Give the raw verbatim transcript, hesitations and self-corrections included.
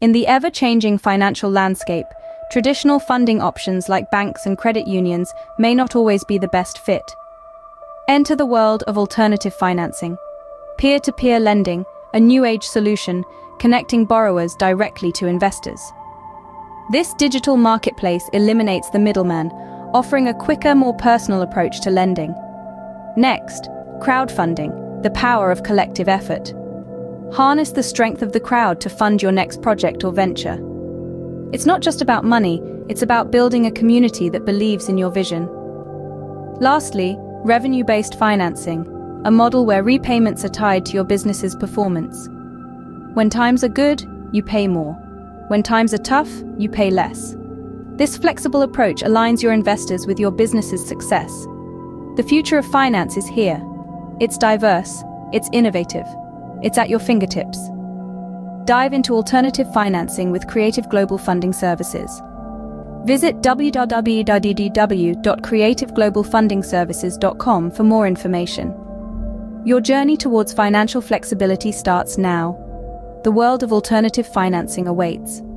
In the ever-changing financial landscape, traditional funding options like banks and credit unions may not always be the best fit. Enter the world of alternative financing. Peer-to-peer lending, a new-age solution, connecting borrowers directly to investors. This digital marketplace eliminates the middleman, offering a quicker, more personal approach to lending. Next, crowdfunding, the power of collective effort. Harness the strength of the crowd to fund your next project or venture. It's not just about money, it's about building a community that believes in your vision. Lastly, revenue-based financing, a model where repayments are tied to your business's performance. When times are good, you pay more. When times are tough, you pay less. This flexible approach aligns your investors with your business's success. The future of finance is here. It's diverse, it's innovative, it's at your fingertips. Dive into alternative financing with Creative Global Funding Services. Visit w w w dot creative global funding services dot com for more information. Your journey towards financial flexibility starts now. The world of alternative financing awaits.